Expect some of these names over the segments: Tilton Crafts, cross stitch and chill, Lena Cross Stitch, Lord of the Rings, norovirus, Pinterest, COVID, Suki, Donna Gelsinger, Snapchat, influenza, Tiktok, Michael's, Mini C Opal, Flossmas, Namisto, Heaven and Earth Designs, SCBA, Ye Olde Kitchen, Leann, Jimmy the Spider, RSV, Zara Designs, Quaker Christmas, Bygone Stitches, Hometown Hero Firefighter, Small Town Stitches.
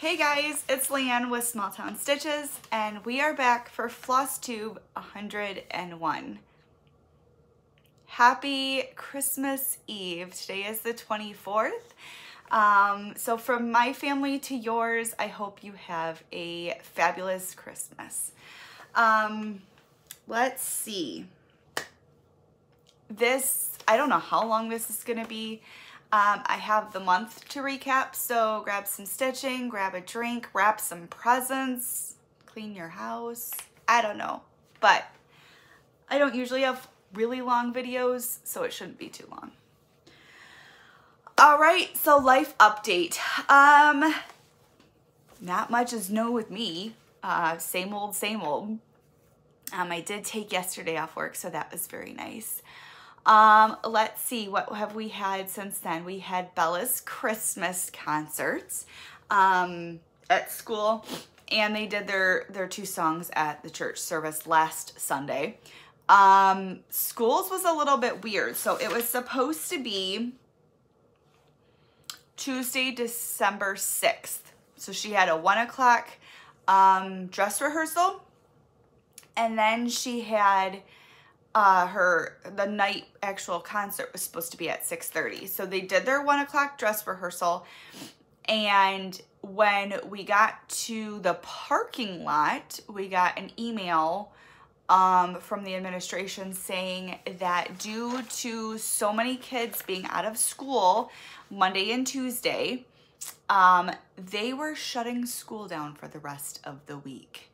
Hey guys, it's Leann with Small Town Stitches, and we are back for Flosstube 101. Happy Christmas Eve. Today is the 24th. So from my family to yours, I hope you have a fabulous Christmas. Let's see. I don't know how long this is going to be. I have the month to recap, so grab some stitching, grab a drink, wrap some presents, clean your house. I don't know, but I don't usually have really long videos, so it shouldn't be too long. All right, so life update. Not much is new with me. Same old, same old. I did take yesterday off work, so that was very nice. Let's see, what have we had since then? We had Bella's Christmas concerts at school, and they did their two songs at the church service last Sunday. School's was a little bit weird. So it was supposed to be Tuesday, December 6th. So she had a 1 o'clock dress rehearsal, and then she had the night actual concert was supposed to be at 6:30. So they did their 1 o'clock dress rehearsal, and when we got to the parking lot, we got an email from the administration saying that due to so many kids being out of school Monday and Tuesday, they were shutting school down for the rest of the week.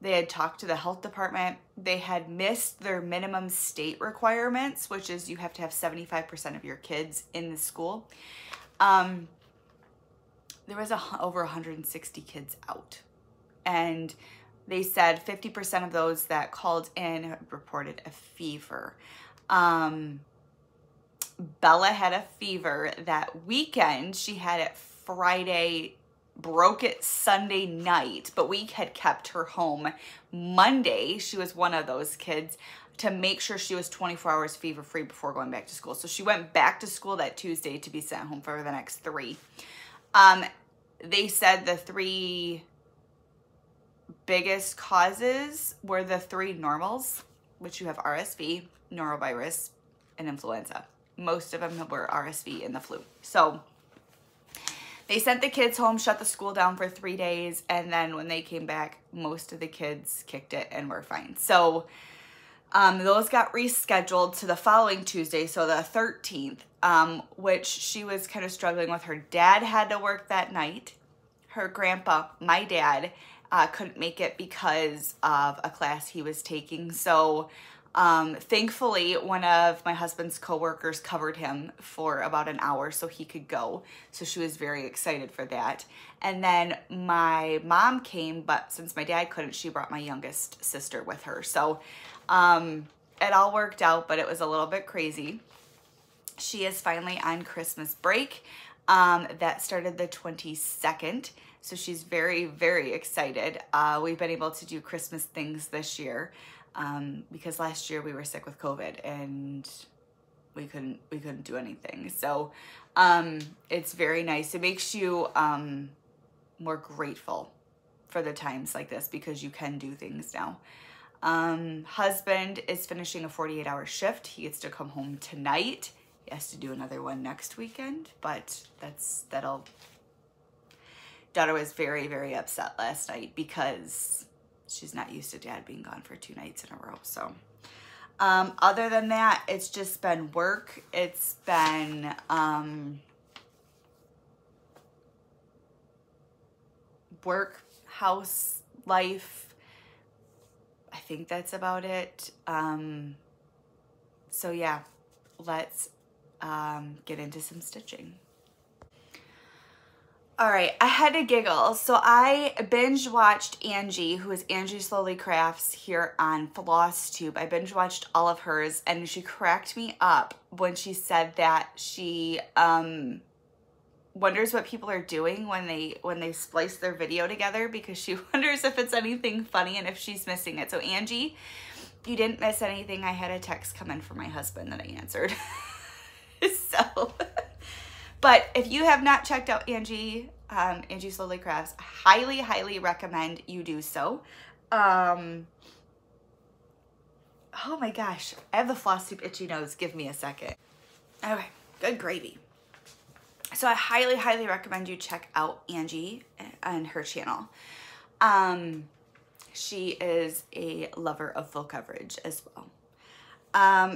They had talked to the health department. They had missed their minimum state requirements, which is you have to have 75% of your kids in the school. There was over 160 kids out. And they said 50% of those that called in reported a fever. Bella had a fever that weekend. She had it Friday, broke it Sunday night, but we had kept her home Monday. She was one of those kids to make sure she was 24 hours fever free before going back to school. So she went back to school that Tuesday to be sent home for the next three. They said the three biggest causes were the three normals, which you have RSV, norovirus, and influenza. Most of them were RSV and the flu. So they sent the kids home, shut the school down for 3 days, and then when they came back, most of the kids kicked it and were fine. So those got rescheduled to the following Tuesday, so the 13th, which she was kind of struggling with. Her dad had to work that night. Her grandpa, my dad, couldn't make it because of a class he was taking. So thankfully, one of my husband's coworkers covered him for about an hour so he could go. So she was very excited for that. And then my mom came, but since my dad couldn't, she brought my youngest sister with her. So it all worked out, but it was a little bit crazy. She is finally on Christmas break. That started the 22nd. So she's very, very excited. We've been able to do Christmas things this year. Because last year we were sick with COVID and we couldn't do anything. So, it's very nice. It makes you, more grateful for the times like this because you can do things now. Husband is finishing a 48-hour shift. He gets to come home tonight. He has to do another one next weekend, but daughter was very, very upset last night because she's not used to dad being gone for 2 nights in a row. So other than that, it's just been work. It's been work, house, life. I think that's about it. So yeah, let's get into some stitching. All right, I had to giggle. So I binge watched Angie, who is Angie Slowly Crafts here on Flosstube. I binge watched all of hers, and she cracked me up when she said that she wonders what people are doing when they splice their video together, because she wonders if it's anything funny and if she's missing it. So Angie, you didn't miss anything. I had a text come in from my husband that I answered. But if you have not checked out Angie, Angie Slowly Crafts, highly, highly recommend you do so. Oh my gosh, I have the Flosstube itchy nose. Give me a second. Okay, good gravy. So I highly, highly recommend you check out Angie and her channel. She is a lover of full coverage as well.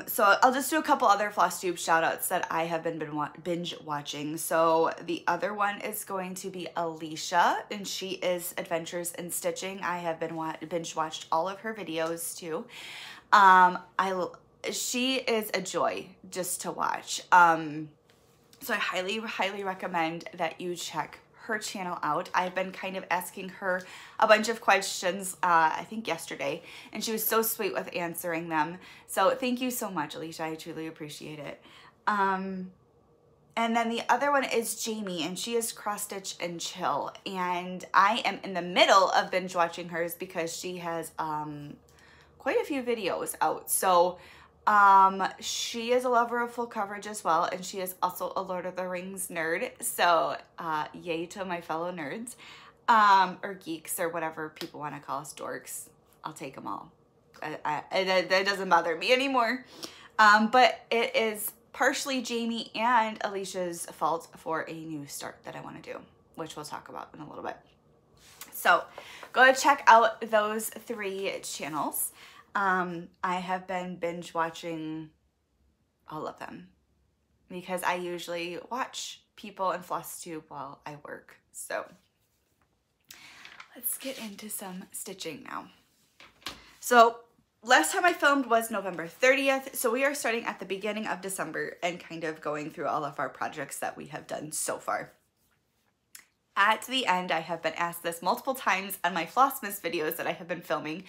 So I'll just do a couple other Flosstube shout outs that I have been binge watching. So the other one is going to be Alicia, and she is Adventures in Stitching. I have been binge watched all of her videos too. She is a joy just to watch. So I highly, highly recommend that you check her channel out. I've been kind of asking her a bunch of questions, I think yesterday, and she was so sweet with answering them. So thank you so much, Alicia. I truly appreciate it. And then the other one is Jamie, and she is Cross Stitch and Chill. And I am in the middle of binge watching hers because she has quite a few videos out. So she is a lover of full coverage as well, and she is also a Lord of the Rings nerd. So yay to my fellow nerds, or geeks, or whatever people want to call us, dorks. I'll take them all. That doesn't bother me anymore. But it is partially Jamie and Alicia's fault for a new start that I want to do, which we'll talk about in a little bit. So go check out those three channels. I have been binge watching all of them because I usually watch people in Flosstube while I work. So let's get into some stitching now. So last time I filmed was November 30th. So we are starting at the beginning of December and kind of going through all of our projects that we have done so far. At the end, I have been asked this multiple times on my Flossmas videos that I have been filming.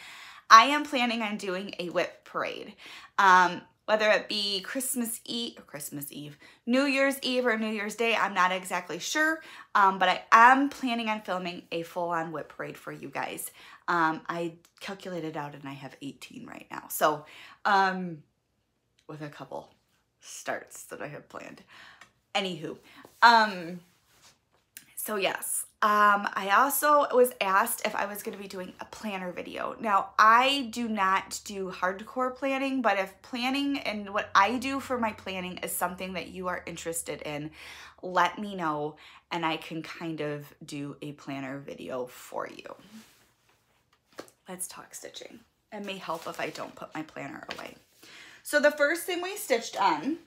I am planning on doing a whip parade, whether it be Christmas Eve, New Year's Eve, or New Year's Day. I'm not exactly sure, but I am planning on filming a full-on whip parade for you guys. I calculated out and I have 18 right now, so with a couple starts that I have planned. Anywho, so yes. I also was asked if I was going to be doing a planner video. Now, I do not do hardcore planning, but if planning and what I do for my planning is something that you are interested in, let me know and I can kind of do a planner video for you. Let's talk stitching. It may help if I don't put my planner away. So the first thing we stitched on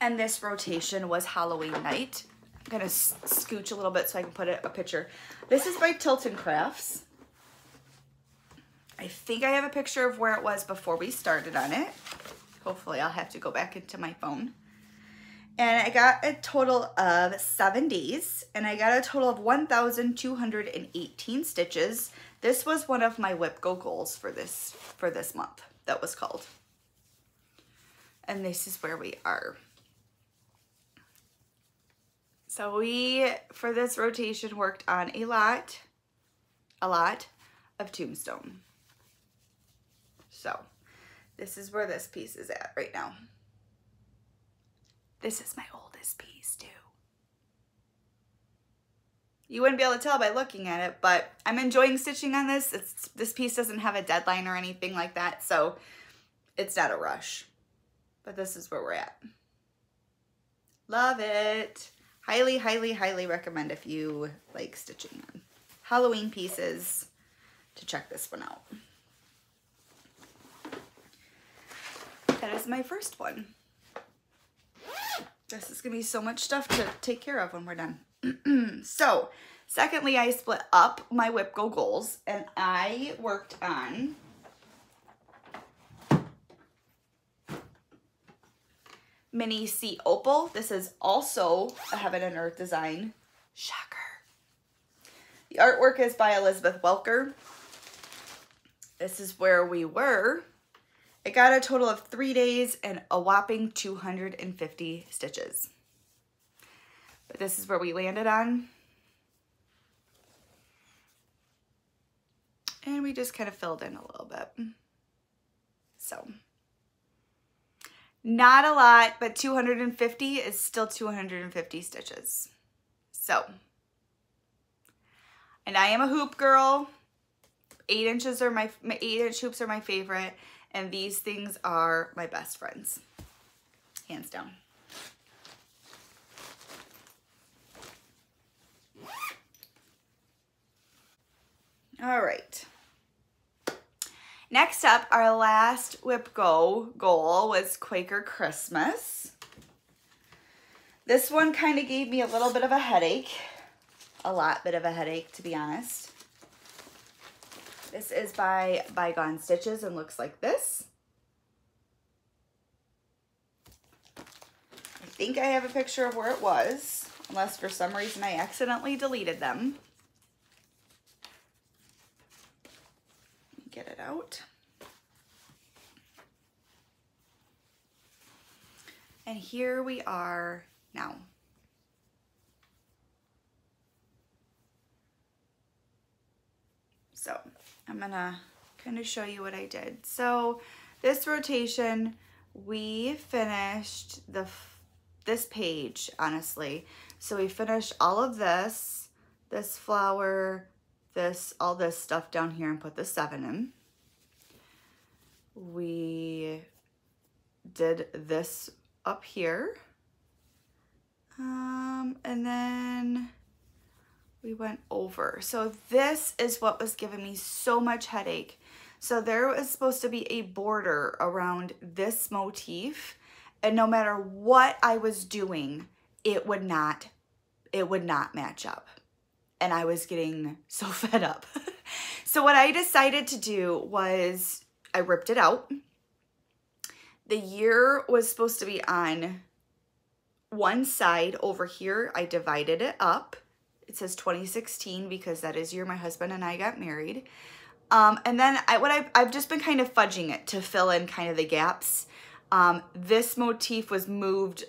in this rotation was Halloween Night. I'm gonna scooch a little bit so I can put a picture. This is by Tilton Crafts. I think I have a picture of where it was before we started on it. Hopefully I'll have to go back into my phone. And I got a total of 7 days, and I got a total of 1,218 stitches. This was one of my WIPCO goals for this month that was called. And this is where we are. So we, for this rotation, worked on a lot of Tombstone. So this is where this piece is at right now. This is my oldest piece too. You wouldn't be able to tell by looking at it, but I'm enjoying stitching on this. This piece doesn't have a deadline or anything like that, so it's not a rush. But this is where we're at. Love it. Highly, highly, highly recommend if you like stitching on Halloween pieces to check this one out. That is my first one. This is gonna be so much stuff to take care of when we're done. So, secondly, I split up my WIPCO goals and I worked on Mini C Opal. This is also a Heaven and Earth design. Shocker. The artwork is by Elizabeth Welker. This is where we were. It got a total of 3 days and a whopping 250 stitches. But this is where we landed on. And we just kind of filled in a little bit. So. Not a lot, but 250 is still 250 stitches. So And I am a hoop girl. 8 inches are my 8-inch hoops are my favorite, and these things are my best friends, hands down. All right. Next up, our last whip go goal was Quaker Christmas. This one kind of gave me a little bit of a headache, to be honest. This is by Bygone Stitches and looks like this. I think I have a picture of where it was, unless for some reason I accidentally deleted them. Get it out. And here we are now. So I'm gonna kind of show you what I did. So this rotation, we finished this page, honestly. So we finished all of this, this flower, this, all this stuff down here, and put the 7 in. We did this up here. And then we went over. So this is what was giving me so much headache. So there was supposed to be a border around this motif, and no matter what I was doing, it would not match up. And I was getting so fed up. So what I decided to do was I ripped it out. The year was supposed to be on one side over here. I divided it up. It says 2016 because that is the year my husband and I got married. And then I've just been kind of fudging it to fill in kind of the gaps. This motif was moved,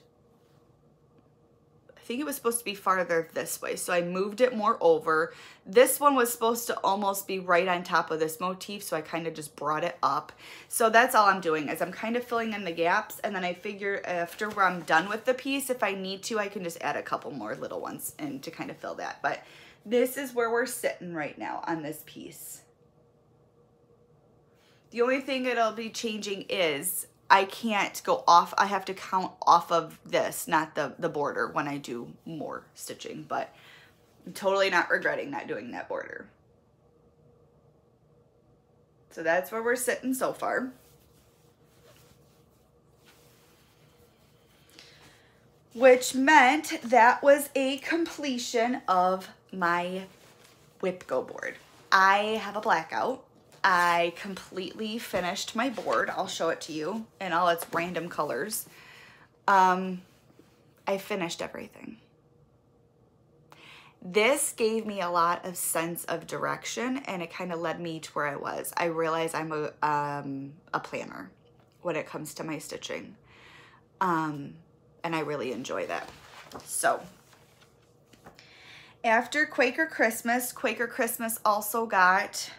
I think it was supposed to be farther this way, so I moved it more over. This one was supposed to almost be right on top of this motif, so I kind of just brought it up. So that's all I'm doing, is I'm kind of filling in the gaps, and then I figure after where I'm done with the piece, if I need to, I can just add a couple more little ones in to kind of fill that. But this is where we're sitting right now on this piece. The only thing it'll be changing is I can't go off. I have to count off of this, not the border, when I do more stitching, but I'm totally not regretting not doing that border. So that's where we're sitting so far. Which meant that was a completion of my whip go board. I have a blackout. I completely finished my board. I'll show it to you in all its random colors. I finished everything. This gave me a lot of sense of direction, and it kind of led me to where I was. I realize I'm a planner when it comes to my stitching. And I really enjoy that. So after Quaker Christmas also got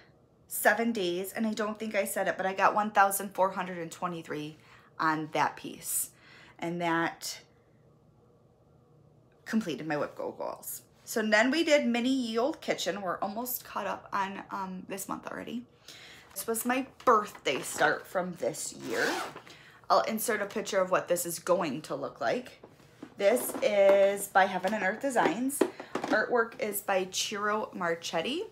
7 days, and I don't think I said it, but I got 1,423 on that piece, and that completed my whip go goals. So then we did Mini Ye Olde Kitchen. We're almost caught up on this month already. This was my birthday start from this year. I'll insert a picture of what this is going to look like. This is by Heaven and Earth Designs. Artwork is by Ciro Marchetti.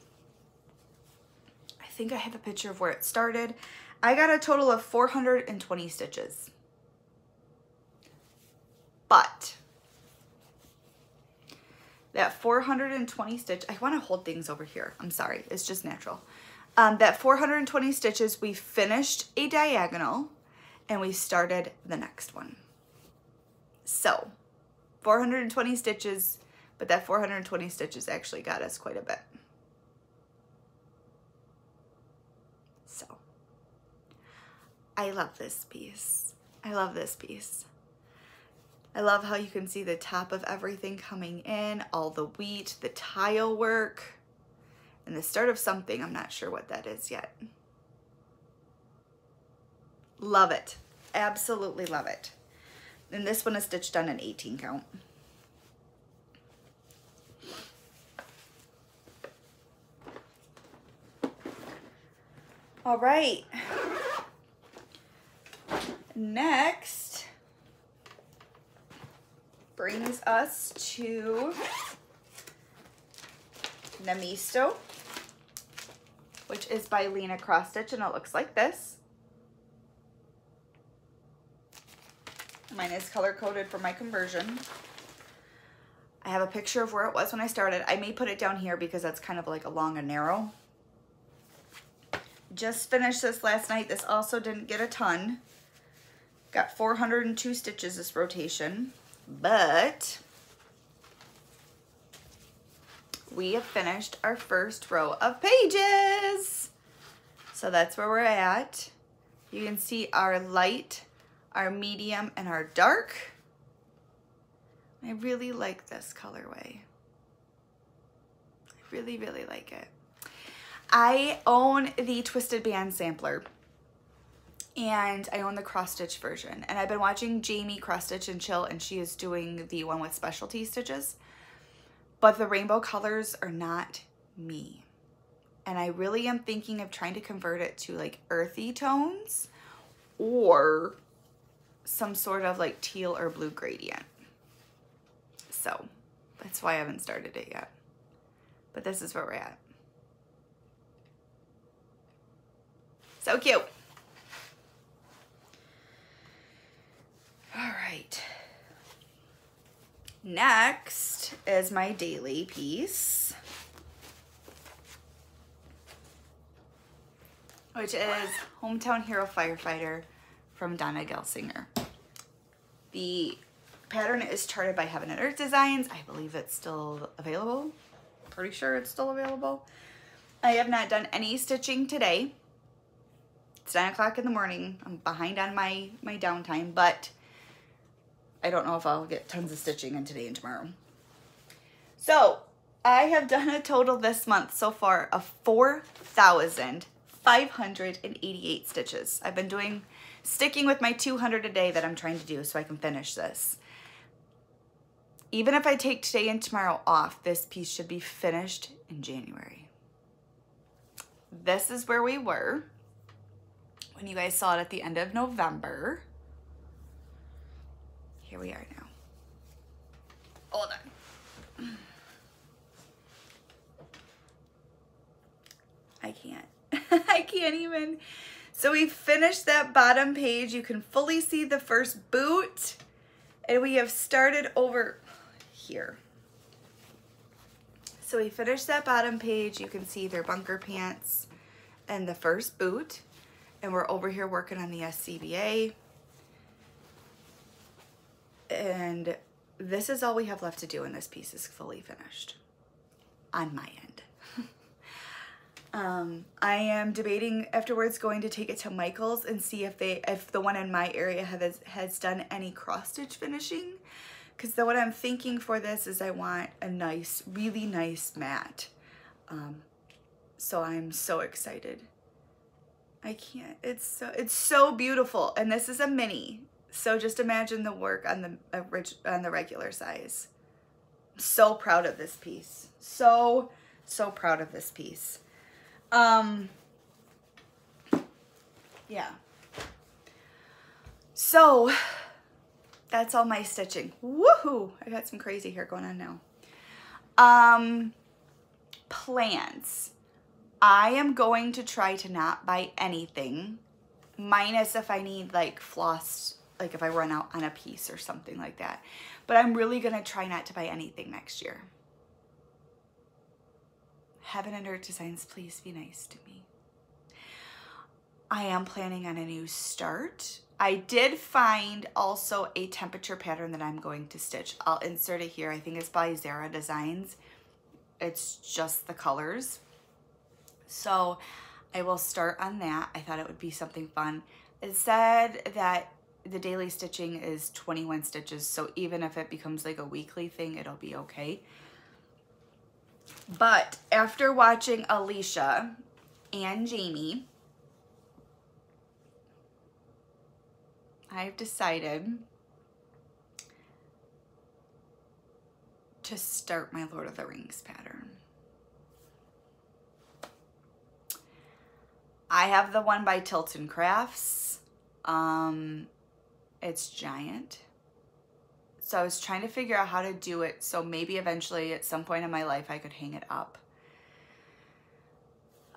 I think I have a picture of where it started. I got a total of 420 stitches. But that 420 stitch, I want to hold things over here. I'm sorry, it's just natural. That 420 stitches, we finished a diagonal and we started the next one. So 420 stitches, but that 420 stitches actually got us quite a bit. So I love this piece. I love this piece. I love how you can see the top of everything coming in, all the wheat, the tile work, and the start of something. I'm not sure what that is yet. Love it. Absolutely love it. And this one is stitched on an 18 count. All right. Next brings us to Namisto, which is by Lena Cross Stitch, and it looks like this. Mine is color-coded for my conversion. I have a picture of where it was when I started. I may put it down here because that's kind of like a long and narrow. Just finished this last night. This also didn't get a ton. Got 402 stitches this rotation, but we have finished our first row of pages. So that's where we're at. You can see our light, our medium, and our dark. I really like this colorway. I really, really like it. I own the Twisted Band Sampler, and I own the cross stitch version, and I've been watching Jamie Cross Stitch and Chill, and she is doing the one with specialty stitches, but the rainbow colors are not me, and I really am thinking of trying to convert it to like earthy tones or some sort of like teal or blue gradient. So that's why I haven't started it yet, but this is where we're at. So cute. All right, next is my daily piece, which is Hometown Hero Firefighter from Donna Gelsinger. The pattern is charted by Heaven and Earth Designs. I believe it's still available. Pretty sure it's still available. I have not done any stitching today. It's 9 o'clock in the morning. I'm behind on my downtime, but I don't know if I'll get tons of stitching in today and tomorrow. So I have done a total this month so far of 4,588 stitches. I've been sticking with my 200 a day that I'm trying to do so I can finish this. Even if I take today and tomorrow off, this piece should be finished in January. This is where we were when you guys saw it at the end of November. Here we are now. Hold on. I can't. I can't even. So we finished that bottom page. You can fully see the first boot. And we have started over here. So we finished that bottom page. You can see their bunker pants and the first boot. And we're over here working on the SCBA. And this is all we have left to do, and this piece is fully finished on my end. I am debating afterwards going to take it to Michael's and see if the one in my area has done any cross stitch finishing, because what I'm thinking for this is I want a nice, really nice mat. So I'm so excited. I can't. It's so beautiful, and this is a mini. So just imagine the work on the regular size. I'm so proud of this piece. So proud of this piece. Yeah. So that's all my stitching. Woohoo! I got some crazy hair going on now. Plans. I am going to try to not buy anything, minus if I need like floss. Like if I run out on a piece or something like that. But I'm really gonna try not to buy anything next year. Heaven and Earth Designs, please be nice to me. I am planning on a new start. I did find also a temperature pattern that I'm going to stitch. I'll insert it here. I think it's by Zara Designs. It's just the colors. So I will start on that. I thought it would be something fun. It said that the daily stitching is 21 stitches, so even if it becomes like a weekly thing, it'll be okay. But after watching Alicia and Jamie, I've decided to start my Lord of the Rings pattern. I have the one by Tilton Crafts. It's giant. So I was trying to figure out how to do it so maybe eventually at some point in my life I could hang it up.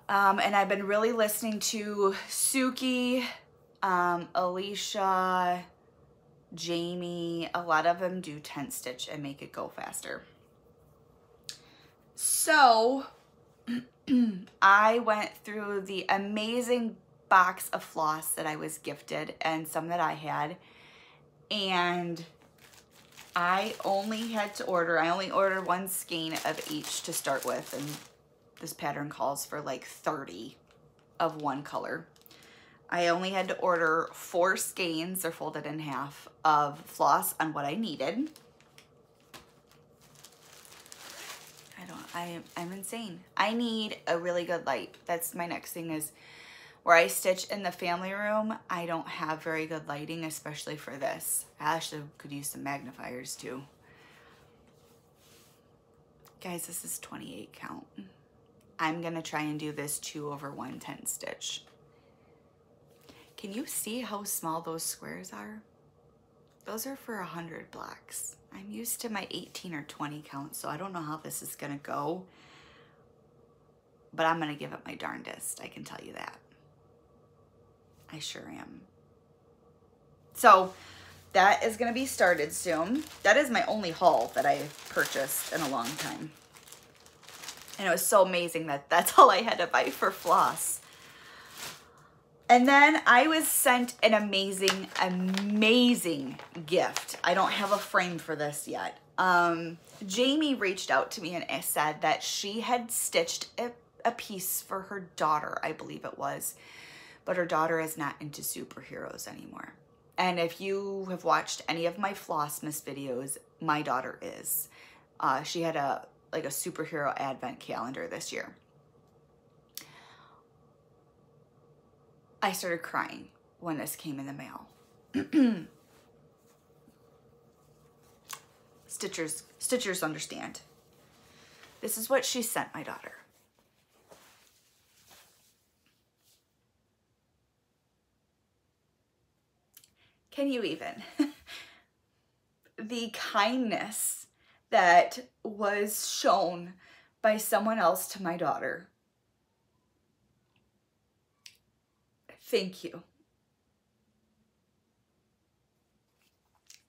And I've been really listening to Suki, Alicia, Jamie. A lot of them do tent stitch and make it go faster. So I went through the amazing box of floss that I was gifted and some that I had, and I only had to order, I only ordered one skein of each to start with, and this pattern calls for like 30 of one color. I only had to order 4 skeins, or folded in half, of floss on what I needed. I'm insane. I need a really good light. That's my next thing, is where I stitch in the family room, I don't have very good lighting, especially for this. I actually could use some magnifiers too. Guys, this is 28 count. I'm gonna try and do this 2 over 1 10 stitch. Can you see how small those squares are? Those are for 100 blocks. I'm used to my 18 or 20 count, so I don't know how this is gonna go, but I'm gonna give it my darndest, I can tell you that. I sure am. So that is gonna be started soon. That is my only haul that I purchased in a long time. And it was so amazing that that's all I had to buy for floss. And then I was sent an amazing, amazing gift. I don't have a frame for this yet. Jamie reached out to me and said that she had stitched a piece for her daughter, I believe it was, but her daughter is not into superheroes anymore. And if you have watched any of my Flossmas videos, my daughter is. She had a superhero advent calendar this year. I started crying when this came in the mail. Stitchers understand. This is what she sent my daughter. Can you even? The kindness that was shown by someone else to my daughter. Thank you.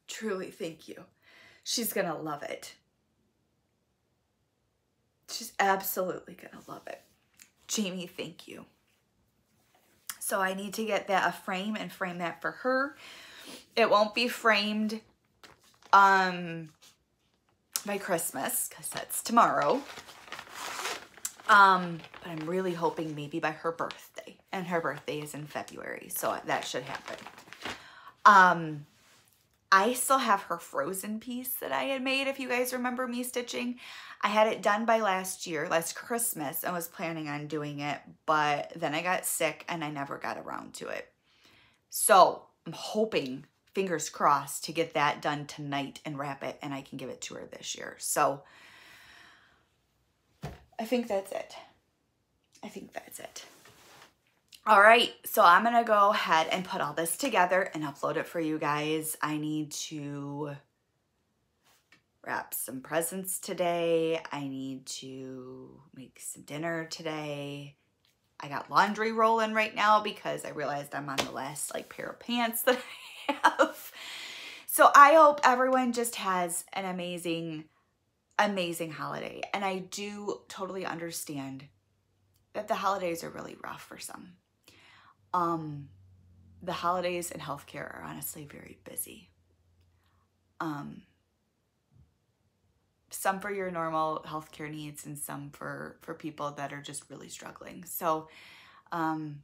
Truly, thank you. She's gonna love it. She's absolutely gonna love it. Jamie, thank you. So I need to get that a frame and frame that for her. It won't be framed by Christmas, because that's tomorrow. But I'm really hoping maybe by her birthday, and her birthday is in February, so that should happen. I still have her Frozen piece that I had made, if you guys remember me stitching. I had it done by last Christmas, and was planning on doing it, but then I got sick and I never got around to it. So I'm hoping, fingers crossed, to get that done tonight and wrap it, and I can give it to her this year. So I think that's it. I think that's it. All right, so I'm gonna go ahead and put all this together and upload it for you guys. I need to wrap some presents today. I need to make some dinner today. I got laundry rolling right now because I realized I'm on the last pair of pants that I have. So I hope everyone just has an amazing holiday. And I do totally understand that the holidays are really rough for some. The holidays and healthcare are honestly very busy. Some for your normal healthcare needs, and some for people that are just really struggling. So I'm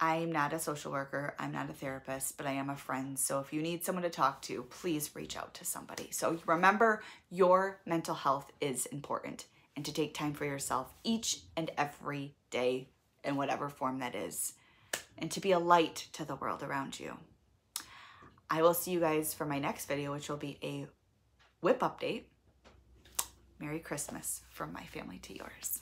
not a social worker, I'm not a therapist, but I am a friend. So if you need someone to talk to, please reach out to somebody. So remember, your mental health is important, and to take time for yourself each and every day in whatever form that is, and to be a light to the world around you. I will see you guys for my next video, which will be a whip update. Merry Christmas from my family to yours.